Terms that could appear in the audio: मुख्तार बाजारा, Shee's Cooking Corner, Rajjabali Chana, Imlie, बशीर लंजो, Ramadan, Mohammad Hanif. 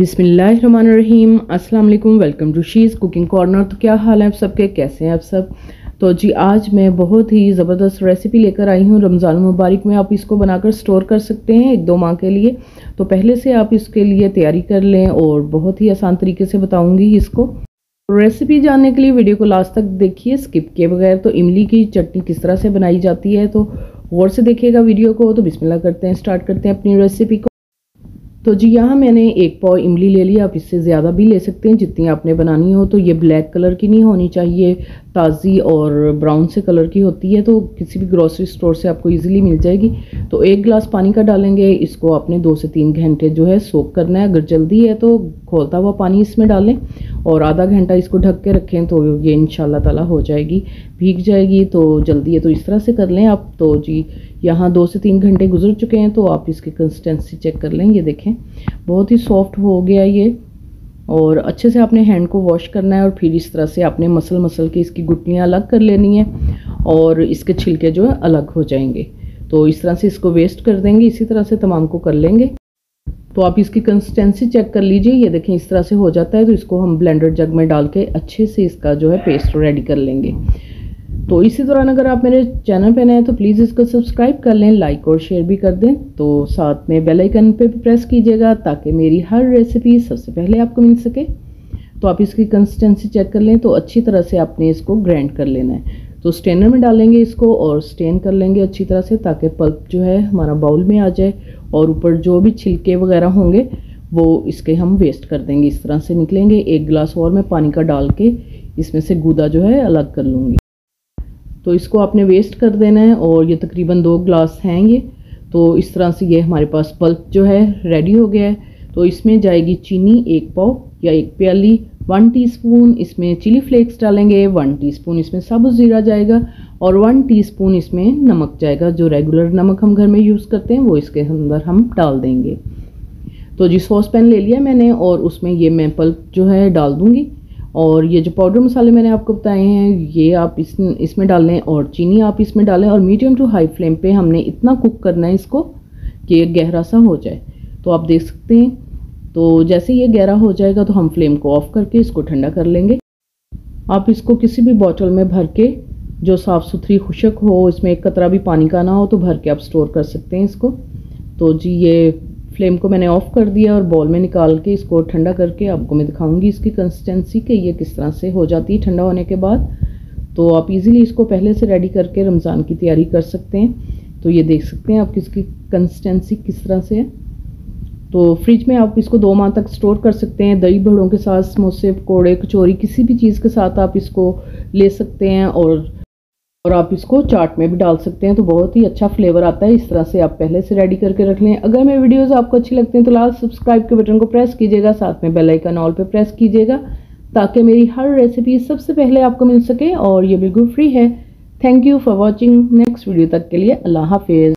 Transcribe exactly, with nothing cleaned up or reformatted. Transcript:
बिस्मिल्लाहिर्रहमानिर्रहीम, अस्सलाम वालेकुम, welcome to she's cooking corner. तो क्या हाल है आप सबके, कैसे हैं आप सब? तो जी आज मैं बहुत ही ज़बरदस्त रेसिपी लेकर आई हूँ रमज़ान मुबारक में। आप इसको बनाकर स्टोर कर सकते हैं एक दो माह के लिए, तो पहले से आप इसके लिए तैयारी कर लें और बहुत ही आसान तरीके से बताऊँगी इसको। रेसिपी जानने के लिए वीडियो को लास्ट तक देखिए स्किप किए बगैर। तो इमली की चटनी किस तरह से बनाई जाती है तो गौर से देखिएगा वीडियो को। तो बिस्मिल्लाह करते हैं, स्टार्ट करते हैं अपनी रेसिपी को। तो जी यहाँ मैंने एक पाव इमली ले ली, आप इससे ज़्यादा भी ले सकते हैं जितनी आपने बनानी हो। तो ये ब्लैक कलर की नहीं होनी चाहिए, ताज़ी और ब्राउन से कलर की होती है, तो किसी भी ग्रोसरी स्टोर से आपको इजीली मिल जाएगी। तो एक गिलास पानी का डालेंगे, इसको आपने दो से तीन घंटे जो है सोक करना है। अगर जल्दी है तो खोलता हुआ पानी इसमें डालें और आधा घंटा इसको ढक के रखें, तो ये इंशाल्लाह ताला हो जाएगी, भीग जाएगी। तो जल्दी है तो इस तरह से कर लें आप। तो जी यहाँ दो से तीन घंटे गुजर चुके हैं, तो आप इसकी कंसिस्टेंसी चेक कर लें। ये देखें बहुत ही सॉफ्ट हो गया ये, और अच्छे से आपने हैंड को वॉश करना है और फिर इस तरह से आपने मसल मसल के इसकी गुटलियाँ अलग कर लेनी है और इसके छिलके जो है अलग हो जाएंगे। तो इस तरह से इसको वेस्ट कर देंगे, इसी तरह से तमाम को कर लेंगे। तो आप इसकी कंसिस्टेंसी चेक कर लीजिए, ये देखें इस तरह से हो जाता है। तो इसको हम ब्लेंडर जग में डाल के अच्छे से इसका जो है पेस्ट रेडी कर लेंगे। तो इसी दौरान अगर आप मेरे चैनल पे नए हैं तो प्लीज़ इसको सब्सक्राइब कर लें, लाइक और शेयर भी कर दें। तो साथ में बेल आइकन पे भी प्रेस कीजिएगा ताकि मेरी हर रेसिपी सबसे पहले आपको मिल सके। तो आप इसकी कंसिस्टेंसी चेक कर लें। तो अच्छी तरह से आपने इसको ग्राइंड कर लेना है, तो स्ट्रेनर में डालेंगे इसको और स्ट्रेन कर लेंगे अच्छी तरह से, ताकि पल्प जो है हमारा बाउल में आ जाए और ऊपर जो भी छिलके वगैरह होंगे वो इसके हम वेस्ट कर देंगे। इस तरह से निकलेंगे। एक गिलास और मैं पानी का डाल के इसमें से गूदा जो है अलग कर लूँगी। तो इसको आपने वेस्ट कर देना है और ये तकरीबन दो ग्लास हैं ये। तो इस तरह से ये हमारे पास पल्प जो है रेडी हो गया है। तो इसमें जाएगी चीनी एक पाव या एक प्याली, वन टीस्पून इसमें चिली फ्लेक्स डालेंगे, वन टीस्पून इसमें साबुत ज़ीरा जाएगा और वन टीस्पून इसमें नमक जाएगा। जो रेगुलर नमक हम घर में यूज़ करते हैं वो इसके अंदर हम डाल देंगे। तो जी सॉस पैन ले लिया मैंने और उसमें ये मैं पल्प जो है डाल दूँगी, और ये जो पाउडर मसाले मैंने आपको बताए हैं ये आप इस इसमें डालें और चीनी आप इसमें डालें, और मीडियम टू हाई फ्लेम पे हमने इतना कुक करना है इसको कि ये गहरा सा हो जाए। तो आप देख सकते हैं। तो जैसे ये गहरा हो जाएगा तो हम फ्लेम को ऑफ करके इसको ठंडा कर लेंगे। आप इसको किसी भी बोतल में भर के, जो साफ़ सुथरी खुशक हो, इसमें एक कतरा भी पानी का ना हो, तो भर के आप स्टोर कर सकते हैं इसको। तो जी ये फ्लेम को मैंने ऑफ़ कर दिया और बॉल में निकाल के इसको ठंडा करके आपको मैं दिखाऊंगी इसकी कंसिस्टेंसी कि ये किस तरह से हो जाती है ठंडा होने के बाद। तो आप इजीली इसको पहले से रेडी करके रमज़ान की तैयारी कर सकते हैं। तो ये देख सकते हैं आप इसकी कंसिस्टेंसी किस तरह से है। तो फ्रिज में आप इसको दो माह तक स्टोर कर सकते हैं। दही बड़ों के साथ, समोसे, पकौड़े, कचौरी, किसी भी चीज़ के साथ आप इसको ले सकते हैं, और और आप इसको चाट में भी डाल सकते हैं। तो बहुत ही अच्छा फ्लेवर आता है। इस तरह से आप पहले से रेडी करके रख लें। अगर मेरे वीडियोस आपको अच्छे लगते हैं तो लाल सब्सक्राइब के बटन को प्रेस कीजिएगा, साथ में बेल आइकन ऑल पे प्रेस कीजिएगा ताकि मेरी हर रेसिपी सबसे पहले आपको मिल सके, और ये बिल्कुल फ्री है। Thank you for watching. Next video तक के लिए अल्लाह हाफिज़।